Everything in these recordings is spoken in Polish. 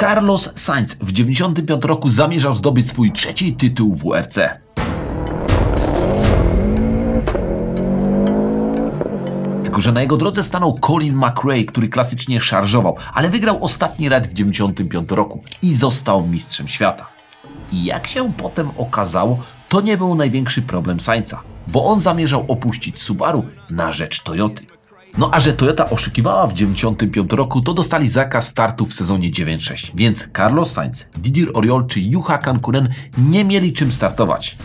Carlos Sainz w 1995 roku zamierzał zdobyć swój trzeci tytuł w WRC. Tylko że na jego drodze stanął Colin McRae, który klasycznie szarżował, ale wygrał ostatni rajd w 1995 roku i został mistrzem świata. I jak się potem okazało, to nie był największy problem Sainza, bo on zamierzał opuścić Subaru na rzecz Toyoty. No a że Toyota oszukiwała w 1995 roku, to dostali zakaz startu w sezonie 9.6, więc Carlos Sainz, Didier Oriol czy Juha Kankkunen nie mieli czym startować.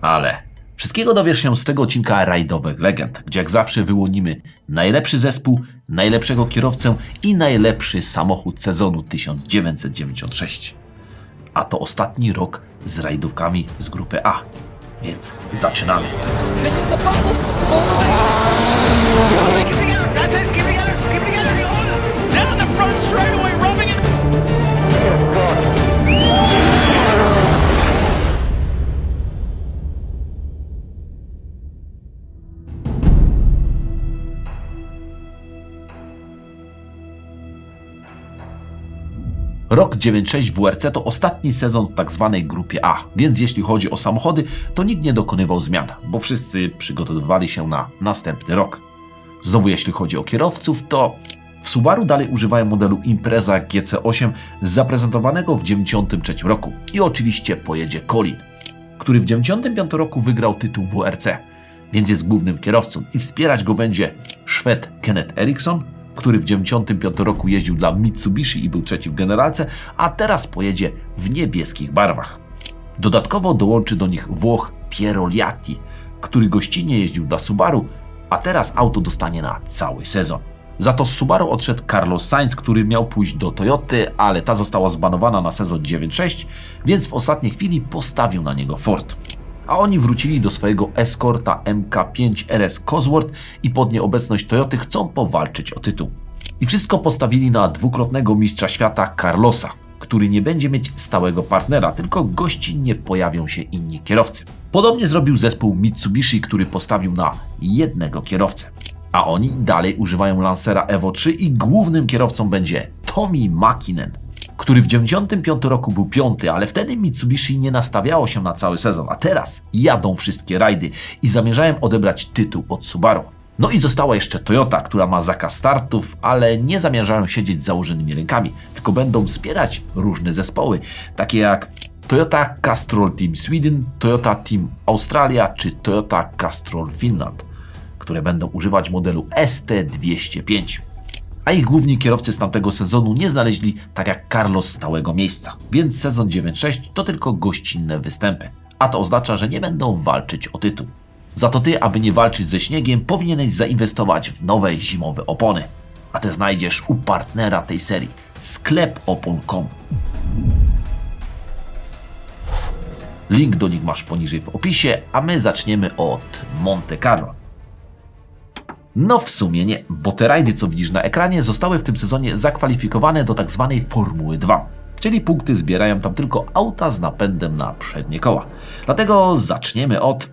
Ale wszystkiego dowiesz się z tego odcinka Rajdowych Legend, gdzie jak zawsze wyłonimy najlepszy zespół, najlepszego kierowcę i najlepszy samochód sezonu 1996. A to ostatni rok z rajdówkami z grupy A, więc zaczynamy! Rok 9.6 WRC to ostatni sezon w tzw. grupie A, więc jeśli chodzi o samochody, to nikt nie dokonywał zmian, bo wszyscy przygotowywali się na następny rok. Znowu jeśli chodzi o kierowców, to w Subaru dalej używają modelu Impreza GC8 zaprezentowanego w 1993 roku i oczywiście pojedzie Colin, który w 1995 roku wygrał tytuł WRC, więc jest głównym kierowcą i wspierać go będzie Szwed Kenneth Eriksson, który w 1995 roku jeździł dla Mitsubishi i był trzeci w generalce, a teraz pojedzie w niebieskich barwach. Dodatkowo dołączy do nich Włoch Piero Liatti, który gościnnie jeździł dla Subaru, a teraz auto dostanie na cały sezon. Za to z Subaru odszedł Carlos Sainz, który miał pójść do Toyoty, ale ta została zbanowana na sezon 9.6, więc w ostatniej chwili postawił na niego Ford. A oni wrócili do swojego Escorta MK5 RS Cosworth i pod nieobecność Toyoty chcą powalczyć o tytuł. I wszystko postawili na dwukrotnego mistrza świata Carlosa, który nie będzie mieć stałego partnera, tylko gościnnie pojawią się inni kierowcy. Podobnie zrobił zespół Mitsubishi, który postawił na jednego kierowcę. A oni dalej używają Lancera Evo 3 i głównym kierowcą będzie Tommi Mäkinen, który w 1995 roku był piąty, ale wtedy Mitsubishi nie nastawiało się na cały sezon, a teraz jadą wszystkie rajdy i zamierzają odebrać tytuł od Subaru. No i została jeszcze Toyota, która ma zakaz startów, ale nie zamierzają siedzieć z założonymi rękami, tylko będą wspierać różne zespoły, takie jak Toyota Castrol Team Sweden, Toyota Team Australia czy Toyota Castrol Finland, które będą używać modelu ST205. A ich główni kierowcy z tamtego sezonu nie znaleźli, tak jak Carlos, stałego miejsca, więc sezon 9.6 to tylko gościnne występy, a to oznacza, że nie będą walczyć o tytuł. Za to ty, aby nie walczyć ze śniegiem, powinieneś zainwestować w nowe zimowe opony, a te znajdziesz u partnera tej serii, sklepopon.com. Link do nich masz poniżej w opisie, a my zaczniemy od Monte Carlo. No w sumie nie, bo te rajdy, co widzisz na ekranie, zostały w tym sezonie zakwalifikowane do tak zwanej Formuły 2, czyli punkty zbierają tam tylko auta z napędem na przednie koła. Dlatego zaczniemy od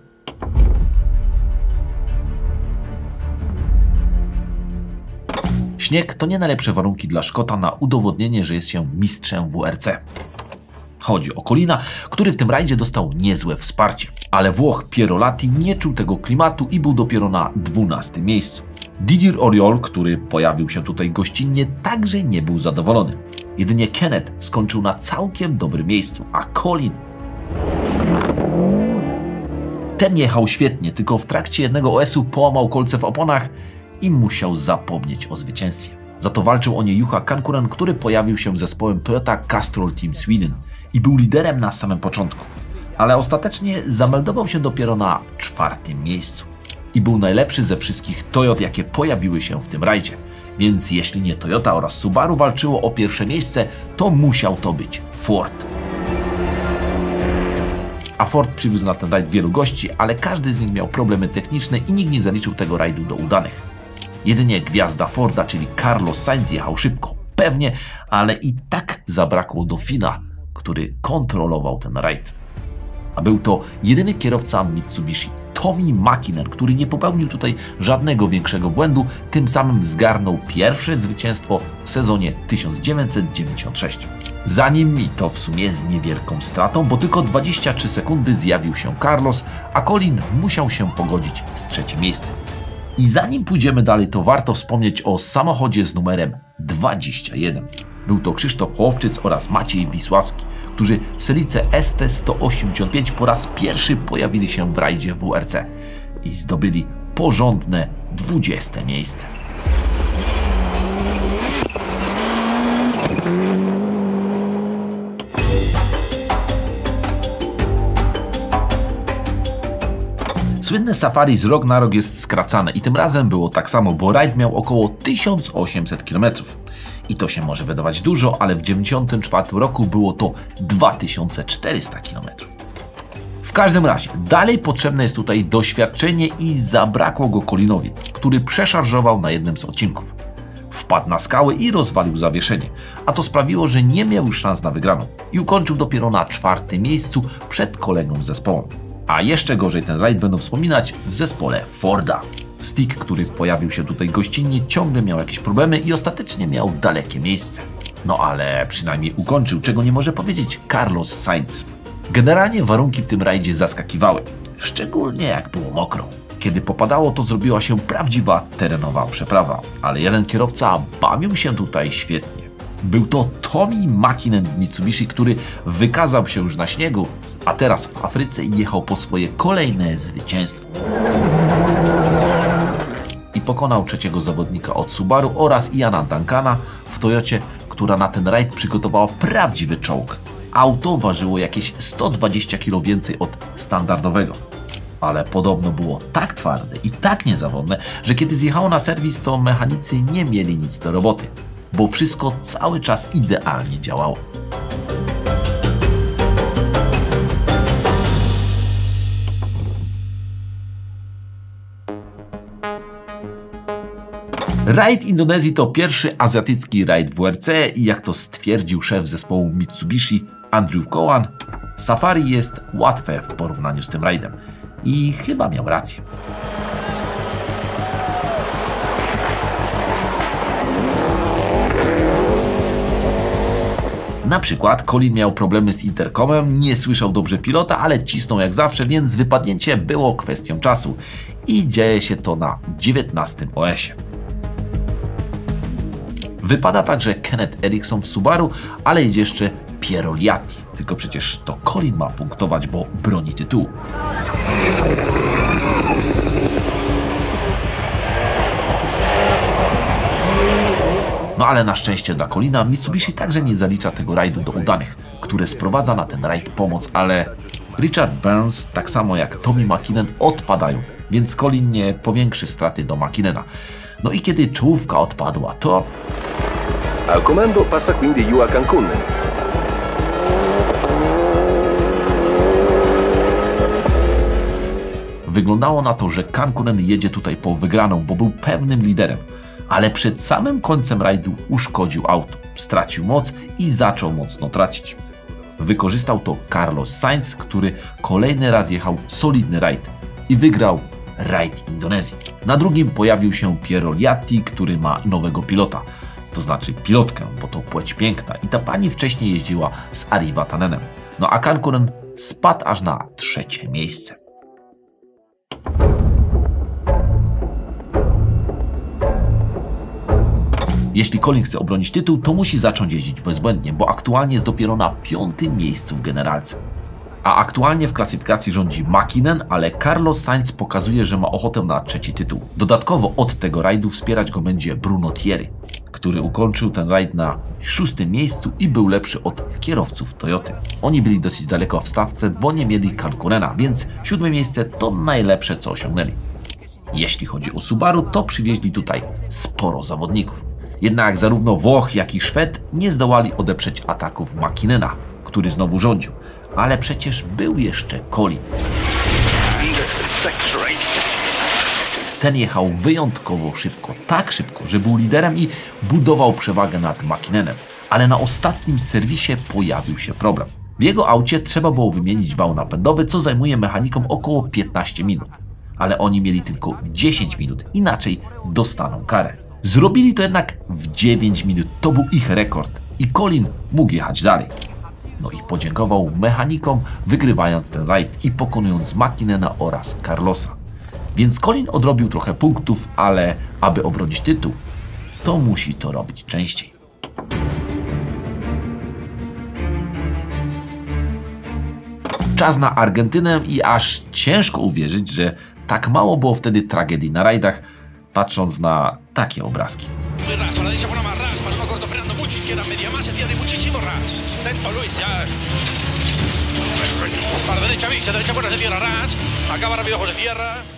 śnieg to nie najlepsze warunki dla Szkota na udowodnienie, że jest się mistrzem WRC. Chodzi o Colina, który w tym rajdzie dostał niezłe wsparcie, ale Włoch Piero Liatti nie czuł tego klimatu i był dopiero na 12 miejscu. Didier Oriol, który pojawił się tutaj gościnnie, także nie był zadowolony. Jedynie Kenneth skończył na całkiem dobrym miejscu, a Colin... Ten jechał świetnie, tylko w trakcie jednego OS-u połamał kolce w oponach i musiał zapomnieć o zwycięstwie. Za to walczył o nie Juha Kankkunen, który pojawił się z zespołem Toyota Castrol Team Sweden i był liderem na samym początku, ale ostatecznie zameldował się dopiero na czwartym miejscu i był najlepszy ze wszystkich Toyot, jakie pojawiły się w tym rajdzie, więc jeśli nie Toyota oraz Subaru walczyło o pierwsze miejsce, to musiał to być Ford. A Ford przywiózł na ten rajd wielu gości, ale każdy z nich miał problemy techniczne i nikt nie zaliczył tego rajdu do udanych. Jedynie gwiazda Forda, czyli Carlos Sainz, jechał szybko, pewnie, ale i tak zabrakło do Fina, który kontrolował ten rajd. A był to jedyny kierowca Mitsubishi, Tommi Mäkinen, który nie popełnił tutaj żadnego większego błędu, tym samym zgarnął pierwsze zwycięstwo w sezonie 1996. Za nim i to w sumie z niewielką stratą, bo tylko 23 sekundy zjawił się Carlos, a Colin musiał się pogodzić z trzecim miejscem. I zanim pójdziemy dalej, to warto wspomnieć o samochodzie z numerem 21. Był to Krzysztof Hołowczyc oraz Maciej Wisławski, którzy w Celice ST185 po raz pierwszy pojawili się w rajdzie WRC i zdobyli porządne 20. miejsce. Słynne safari z rok na rok jest skracane i tym razem było tak samo, bo rajd miał około 1800 km. I to się może wydawać dużo, ale w 1994 roku było to 2400 km. W każdym razie, dalej potrzebne jest tutaj doświadczenie i zabrakło go Colinowi, który przeszarżował na jednym z odcinków. Wpadł na skałę i rozwalił zawieszenie, a to sprawiło, że nie miał już szans na wygraną i ukończył dopiero na 4. miejscu przed kolegą zespołem. A jeszcze gorzej ten rajd będą wspominać w zespole Forda. Stick, który pojawił się tutaj gościnnie, ciągle miał jakieś problemy i ostatecznie miał dalekie miejsce. No ale przynajmniej ukończył, czego nie może powiedzieć Carlos Sainz. Generalnie warunki w tym rajdzie zaskakiwały, szczególnie jak było mokro. Kiedy popadało, to zrobiła się prawdziwa terenowa przeprawa, ale jeden kierowca bawił się tutaj świetnie. Był to Tommi Mäkinen w Mitsubishi, który wykazał się już na śniegu, a teraz w Afryce jechał po swoje kolejne zwycięstwo. I pokonał trzeciego zawodnika od Subaru oraz Iana Duncana w Toyocie, która na ten rajd przygotowała prawdziwy czołg. Auto ważyło jakieś 120 kg więcej od standardowego. Ale podobno było tak twarde i tak niezawodne, że kiedy zjechało na serwis, to mechanicy nie mieli nic do roboty, bo wszystko cały czas idealnie działało. Rajd Indonezji to pierwszy azjatycki rajd WRC i jak to stwierdził szef zespołu Mitsubishi Andrew Cowan, safari jest łatwe w porównaniu z tym rajdem. I chyba miał rację. Na przykład Colin miał problemy z interkomem, nie słyszał dobrze pilota, ale cisnął jak zawsze, więc wypadnięcie było kwestią czasu. I dzieje się to na 19. OS-ie. Wypada także Kenneth Eriksson w Subaru, ale jest jeszcze Piero Liatti. Tylko przecież to Colin ma punktować, bo broni tytułu. No ale na szczęście dla Colina Mitsubishi także nie zalicza tego rajdu do udanych, które sprowadza na ten rajd pomoc, ale Richard Burns, tak samo jak Tommi Mäkinen, odpadają, więc Colin nie powiększy straty do Mäkinena. No i kiedy czołówka odpadła, to... Al comando passa quindi Juha Kankkunen. Wyglądało na to, że Kankkunen jedzie tutaj po wygraną, bo był pewnym liderem. Ale przed samym końcem rajdu uszkodził auto, stracił moc i zaczął mocno tracić. Wykorzystał to Carlos Sainz, który kolejny raz jechał solidny rajd i wygrał rajd Indonezji. Na drugim pojawił się Piero Liatti, który ma nowego pilota, to znaczy pilotkę, bo to płeć piękna i ta pani wcześniej jeździła z Ari Vatanenem. No a Kankkunen spadł aż na 3. miejsce. Jeśli Colin chce obronić tytuł, to musi zacząć jeździć bezbłędnie, bo aktualnie jest dopiero na 5. miejscu w generalce. A aktualnie w klasyfikacji rządzi Mäkinen, ale Carlos Sainz pokazuje, że ma ochotę na 3. tytuł. Dodatkowo od tego rajdu wspierać go będzie Bruno Thiry, który ukończył ten rajd na 6. miejscu i był lepszy od kierowców Toyoty. Oni byli dosyć daleko w stawce, bo nie mieli Kankkunena, więc 7. miejsce to najlepsze, co osiągnęli. Jeśli chodzi o Subaru, to przywieźli tutaj sporo zawodników. Jednak zarówno Włoch, jak i Szwed nie zdołali odeprzeć ataków Mäkinena, który znowu rządził. Ale przecież był jeszcze Colin. Ten jechał wyjątkowo szybko, tak szybko, że był liderem i budował przewagę nad Mäkinenem. Ale na ostatnim serwisie pojawił się problem. W jego aucie trzeba było wymienić wał napędowy, co zajmuje mechanikom około 15 minut. ale oni mieli tylko 10 minut, inaczej dostaną karę. Zrobili to jednak w 9 minut, to był ich rekord i Colin mógł jechać dalej. No i podziękował mechanikom, wygrywając ten rajd i pokonując Mäkinena oraz Carlosa. Więc Colin odrobił trochę punktów, ale aby obronić tytuł, to musi to robić częściej. Czas na Argentynę i aż ciężko uwierzyć, że tak mało było wtedy tragedii na rajdach, patrząc na takie obrazki.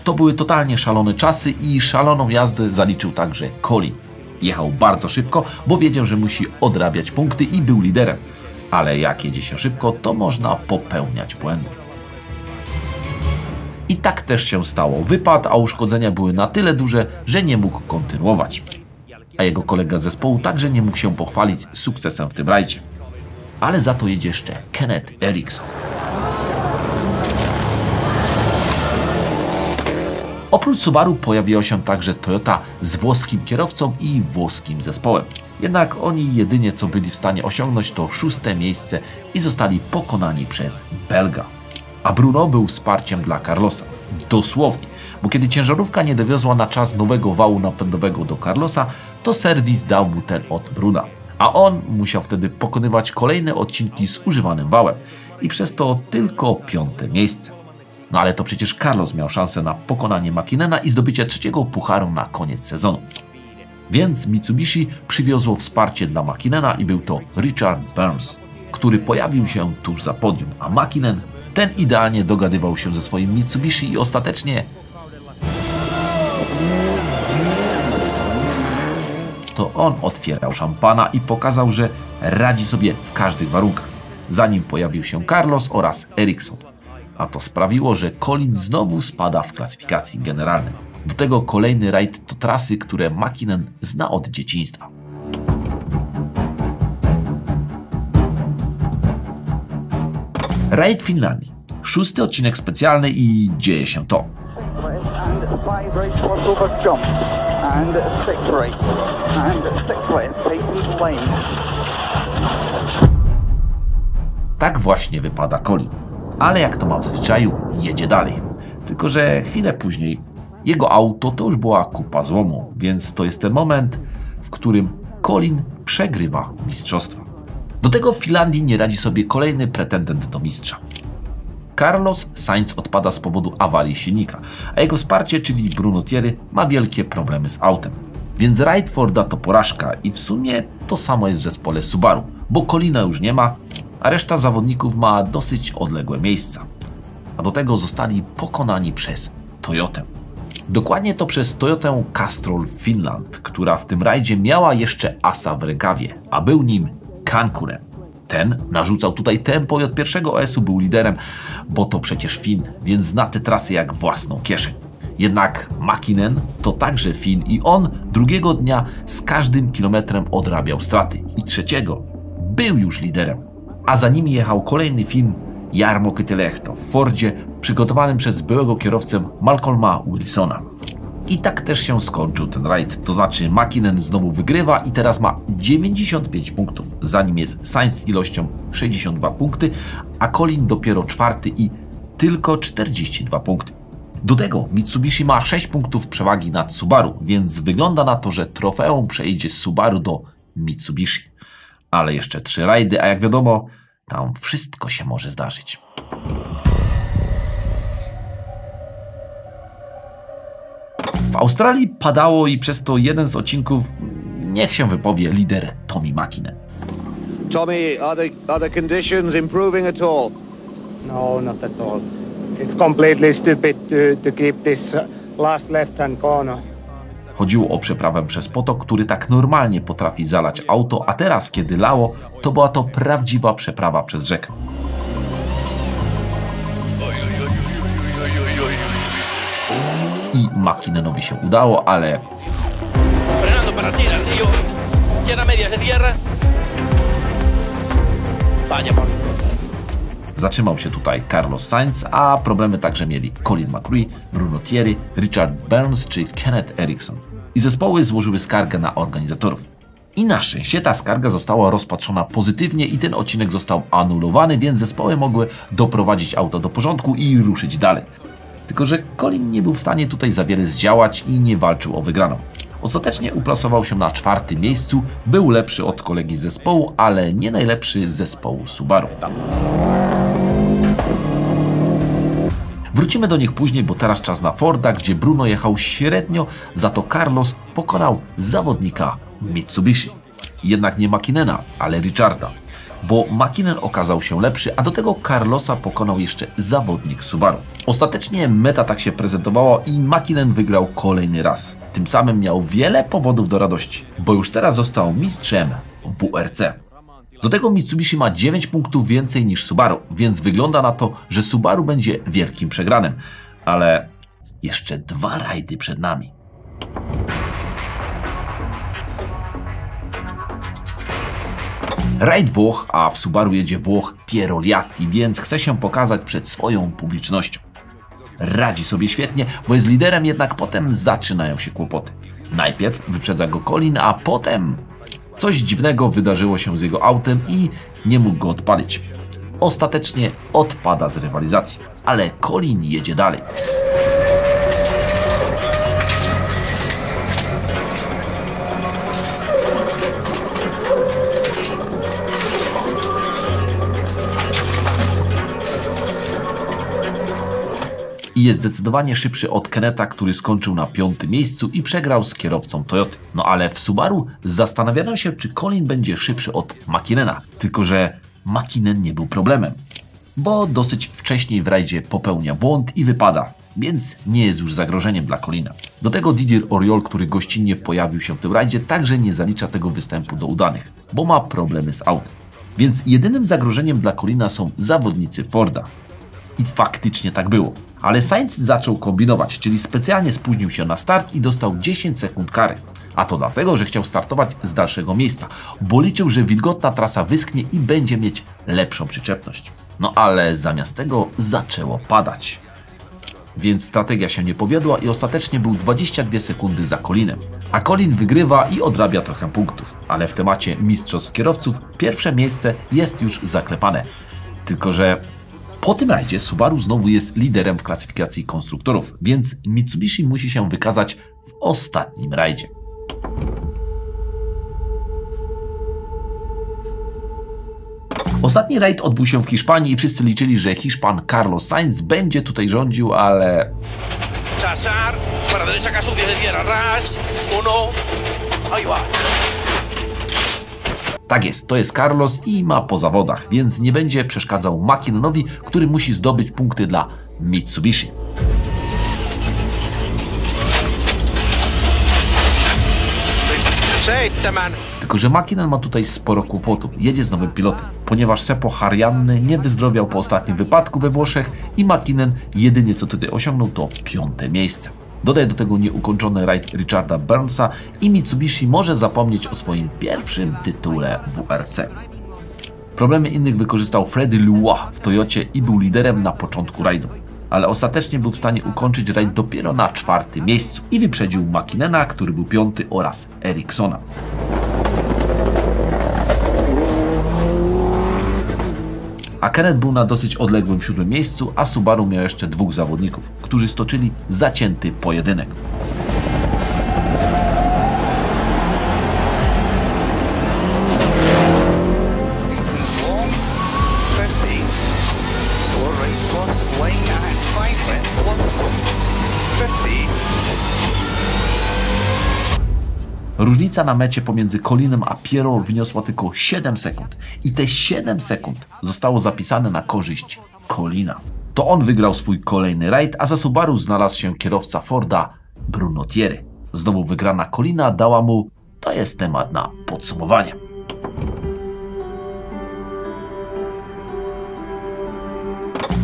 To były totalnie szalone czasy i szaloną jazdę zaliczył także Colin. Jechał bardzo szybko, bo wiedział, że musi odrabiać punkty i był liderem. Ale jak jedzie się szybko, to można popełniać błędy. I tak też się stało. Wypadł, a uszkodzenia były na tyle duże, że nie mógł kontynuować. A jego kolega z zespołu także nie mógł się pochwalić sukcesem w tym rajdzie. Ale za to jedzie jeszcze Kenneth Eriksson. Oprócz Subaru pojawiła się także Toyota z włoskim kierowcą i włoskim zespołem. Jednak oni jedynie co byli w stanie osiągnąć to 6. miejsce i zostali pokonani przez Belga. A Bruno był wsparciem dla Carlosa. Dosłownie, bo kiedy ciężarówka nie dowiozła na czas nowego wału napędowego do Carlosa, to serwis dał mu ten od Bruna. A on musiał wtedy pokonywać kolejne odcinki z używanym wałem i przez to tylko 5. miejsce. No ale to przecież Carlos miał szansę na pokonanie Mäkinena i zdobycie 3. pucharu na koniec sezonu. Więc Mitsubishi przywiozło wsparcie dla Mäkinena i był to Richard Burns, który pojawił się tuż za podium, a Mäkinen ten idealnie dogadywał się ze swoim Mitsubishi i ostatecznie to on otwierał szampana i pokazał, że radzi sobie w każdych warunkach, zanim pojawił się Carlos oraz Eriksson. A to sprawiło, że Colin znowu spada w klasyfikacji generalnej. Do tego kolejny rajd to trasy, które Mäkinen zna od dzieciństwa. Rajd Finlandii. 6. odcinek specjalny i dzieje się to. Tak właśnie wypada Colin. Ale jak to ma w zwyczaju, jedzie dalej. Tylko że chwilę później jego auto to już była kupa złomu, więc to jest ten moment, w którym Colin przegrywa mistrzostwa. Do tego w Finlandii nie radzi sobie kolejny pretendent do mistrza. Carlos Sainz odpada z powodu awarii silnika, a jego wsparcie, czyli Bruno Thiry, ma wielkie problemy z autem. Więc rajd Forda to porażka i w sumie to samo jest w zespole Subaru, bo Colina już nie ma, a reszta zawodników ma dosyć odległe miejsca. A do tego zostali pokonani przez Toyotę. Dokładnie to przez Toyotę Castrol Finland, która w tym rajdzie miała jeszcze asa w rękawie, a był nim Kankkunen. Ten narzucał tutaj tempo i od pierwszego OS-u był liderem, bo to przecież Fin, więc zna te trasy jak własną kieszeń. Jednak Mäkinen to także Fin i on drugiego dnia z każdym kilometrem odrabiał straty i trzeciego był już liderem. A za nimi jechał kolejny Fin, Jarmo Kytölehto w Fordzie, przygotowanym przez byłego kierowcę Malcolma Wilsona. I tak też się skończył ten rajd, to znaczy Mäkinen znowu wygrywa i teraz ma 95 punktów, za nim jest Sainz z ilością 62 punkty, a Colin dopiero 4. i tylko 42 punkty. Do tego Mitsubishi ma 6 punktów przewagi nad Subaru, więc wygląda na to, że trofeum przejdzie z Subaru do Mitsubishi. Ale jeszcze 3 rajdy, a jak wiadomo, tam wszystko się może zdarzyć. W Australii padało i przez to jeden z odcinków niech się wypowie lider Tommi Mäkinen. Tommy, are the conditions improving at all? No, not at all. It's completely stupid to keep this last left-hand corner. Chodziło o przeprawę przez potok, który tak normalnie potrafi zalać auto, a teraz, kiedy lało, to była to prawdziwa przeprawa przez rzekę. I Mäkinenowi się udało, ale Zatrzymał się tutaj Carlos Sainz, a problemy także mieli Colin McRae, Bruno Thiry, Richard Burns czy Kenneth Eriksson. I zespoły złożyły skargę na organizatorów. I na szczęście ta skarga została rozpatrzona pozytywnie i ten odcinek został anulowany, więc zespoły mogły doprowadzić auto do porządku i ruszyć dalej. Tylko że Colin nie był w stanie tutaj za wiele zdziałać i nie walczył o wygraną. Ostatecznie uplasował się na 4. miejscu, był lepszy od kolegi z zespołu, ale nie najlepszy z zespołu Subaru. Wrócimy do nich później, bo teraz czas na Forda, gdzie Bruno jechał średnio, za to Carlos pokonał zawodnika Mitsubishi. Jednak nie Mäkinena, ale Richarda, bo Mäkinen okazał się lepszy, a do tego Carlosa pokonał jeszcze zawodnik Subaru. Ostatecznie meta tak się prezentowała i Mäkinen wygrał kolejny raz. Tym samym miał wiele powodów do radości, bo już teraz został mistrzem WRC. Do tego Mitsubishi ma 9 punktów więcej niż Subaru, więc wygląda na to, że Subaru będzie wielkim przegranym. Ale jeszcze 2 rajdy przed nami. Rajd Włoch, a w Subaru jedzie Włoch Piero Liatti, więc chce się pokazać przed swoją publicznością. Radzi sobie świetnie, bo jest liderem, jednak potem zaczynają się kłopoty. Najpierw wyprzedza go Colin, a potem coś dziwnego wydarzyło się z jego autem i nie mógł go odpalić. Ostatecznie odpada z rywalizacji, ale Colin jedzie dalej. I jest zdecydowanie szybszy od Kenneta, który skończył na 5. miejscu i przegrał z kierowcą Toyoty. No ale w Subaru zastanawiano się, czy Colin będzie szybszy od Mäkinena. Tylko że Mäkinen nie był problemem, bo dosyć wcześnie w rajdzie popełnia błąd i wypada, więc nie jest już zagrożeniem dla Colina. Do tego Didier Oriol, który gościnnie pojawił się w tym rajdzie, także nie zalicza tego występu do udanych, bo ma problemy z autem. Więc jedynym zagrożeniem dla Colina są zawodnicy Forda. I faktycznie tak było. Ale Sainz zaczął kombinować, czyli specjalnie spóźnił się na start i dostał 10 sekund kary. A to dlatego, że chciał startować z dalszego miejsca, bo liczył, że wilgotna trasa wyschnie i będzie mieć lepszą przyczepność. No ale zamiast tego zaczęło padać. Więc strategia się nie powiodła i ostatecznie był 22 sekundy za Colinem. A Colin wygrywa i odrabia trochę punktów. Ale w temacie mistrzostw kierowców 1. miejsce jest już zaklepane. Tylko że po tym rajdzie Subaru znowu jest liderem w klasyfikacji konstruktorów, więc Mitsubishi musi się wykazać w ostatnim rajdzie. Ostatni rajd odbył się w Hiszpanii i wszyscy liczyli, że Hiszpan Carlos Sainz będzie tutaj rządził, ale... Tak jest, to jest Carlos i ma po zawodach, więc nie będzie przeszkadzał Mäkinenowi, który musi zdobyć punkty dla Mitsubishi. Tylko że Mäkinen ma tutaj sporo kłopotów, jedzie z nowym pilotem, ponieważ Seppo Harjanne nie wyzdrowiał po ostatnim wypadku we Włoszech i Mäkinen jedynie co tutaj osiągnął to 5. miejsce. Dodaje do tego nieukończony rajd Richarda Burnsa i Mitsubishi może zapomnieć o swoim pierwszym tytule WRC. Problemy innych wykorzystał Freddy Loua w Toyocie i był liderem na początku rajdu, ale ostatecznie był w stanie ukończyć rajd dopiero na 4. miejscu i wyprzedził Mäkinena, który był 5. oraz Erikssona. A Kenneth był na dosyć odległym 7. miejscu, a Subaru miał jeszcze 2 zawodników, którzy stoczyli zacięty pojedynek. Różnica na mecie pomiędzy Colinem a Piero wyniosła tylko 7 sekund i te 7 sekund zostało zapisane na korzyść Colina. To on wygrał swój kolejny rajd, a za Subaru znalazł się kierowca Forda Bruno Thiry. Znowu wygrana Colina dała mu, to jest temat na podsumowanie.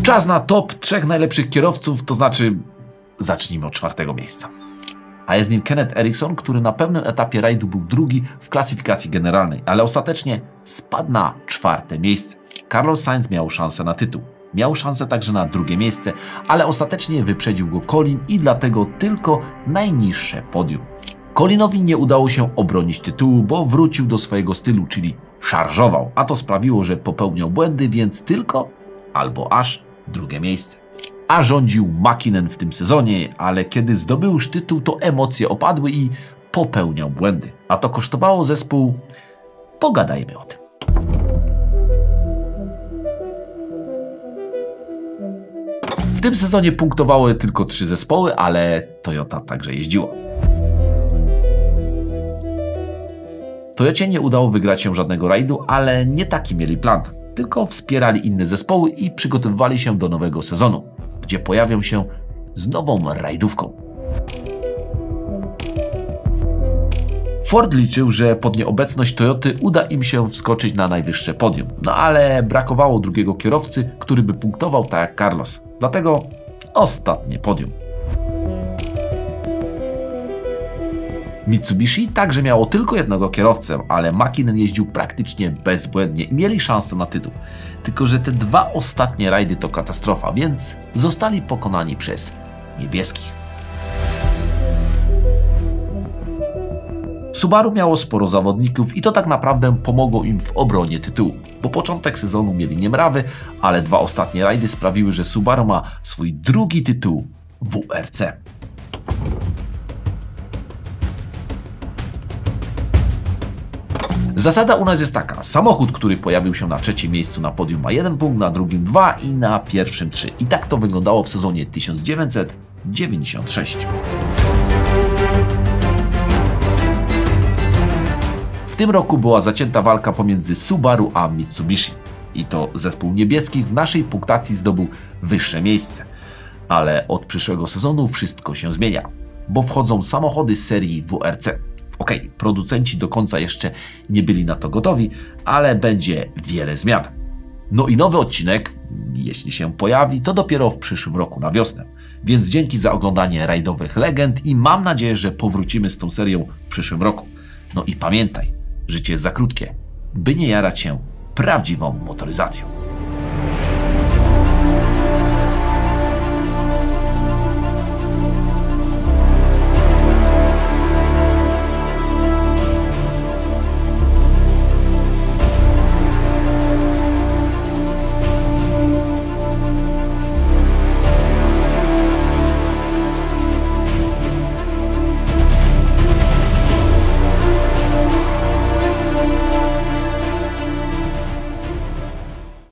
Czas na top 3 najlepszych kierowców, to znaczy zacznijmy od 4. miejsca. A jest nim Kenneth Eriksson, który na pewnym etapie rajdu był 2. w klasyfikacji generalnej, ale ostatecznie spadł na 4. miejsce. Carlos Sainz miał szansę na tytuł. Miał szansę także na drugie miejsce, ale ostatecznie wyprzedził go Colin i dlatego tylko najniższe podium. Colinowi nie udało się obronić tytułu, bo wrócił do swojego stylu, czyli szarżował, a to sprawiło, że popełniał błędy, więc tylko albo aż drugie miejsce. A rządził Mäkinen w tym sezonie, ale kiedy zdobył już tytuł, to emocje opadły i popełniał błędy. A to kosztowało zespół. Pogadajmy o tym. W tym sezonie punktowały tylko 3 zespoły, ale Toyota także jeździła. Toyocie nie udało wygrać się żadnego rajdu, ale nie taki mieli plan. Tylko wspierali inne zespoły i przygotowywali się do nowego sezonu, gdzie pojawią się z nową rajdówką. Ford liczył, że pod nieobecność Toyoty uda im się wskoczyć na najwyższe podium, no ale brakowało drugiego kierowcy, który by punktował tak jak Carlos. Dlatego ostatnie podium. Mitsubishi także miało tylko jednego kierowcę, ale Mäkinen jeździł praktycznie bezbłędnie i mieli szansę na tytuł. Tylko że te 2 ostatnie rajdy to katastrofa, więc zostali pokonani przez niebieskich. Subaru miało sporo zawodników i to tak naprawdę pomogło im w obronie tytułu, bo początek sezonu mieli niemrawy, ale 2 ostatnie rajdy sprawiły, że Subaru ma swój drugi tytuł WRC. Zasada u nas jest taka, samochód, który pojawił się na 3. miejscu na podium ma 1 punkt, na drugim 2 i na pierwszym 3. I tak to wyglądało w sezonie 1996. W tym roku była zacięta walka pomiędzy Subaru a Mitsubishi. I to zespół niebieskich w naszej punktacji zdobył wyższe miejsce. Ale od przyszłego sezonu wszystko się zmienia, bo wchodzą samochody z serii WRC. Okej, producenci do końca jeszcze nie byli na to gotowi, ale będzie wiele zmian. No i nowy odcinek, jeśli się pojawi, to dopiero w przyszłym roku na wiosnę. Więc dzięki za oglądanie rajdowych legend i mam nadzieję, że powrócimy z tą serią w przyszłym roku. No i pamiętaj, życie jest za krótkie, by nie jarać się prawdziwą motoryzacją.